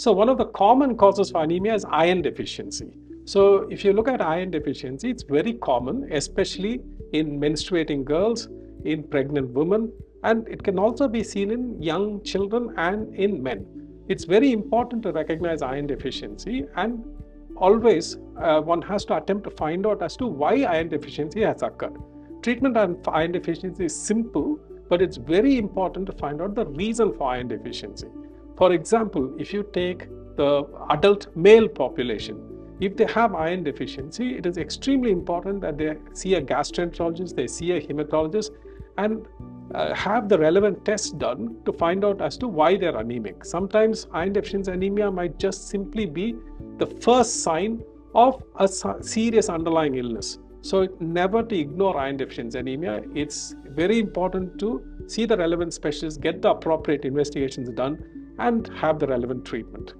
So one of the common causes for anemia is iron deficiency. So if you look at iron deficiency, it's very common, especially in menstruating girls, in pregnant women, and it can also be seen in young children and in men. It's very important to recognize iron deficiency, and always one has to attempt to find out as to why iron deficiency has occurred. Treatment of iron deficiency is simple, but it's very important to find out the reason for iron deficiency. For example, if you take the adult male population, if they have iron deficiency, it is extremely important that they see a gastroenterologist, they see a haematologist, and have the relevant tests done to find out as to why they're anemic. Sometimes iron deficiency anemia might just simply be the first sign of a serious underlying illness. So never to ignore iron deficiency anemia. It's very important to see the relevant specialists, get the appropriate investigations done, and have the relevant treatment.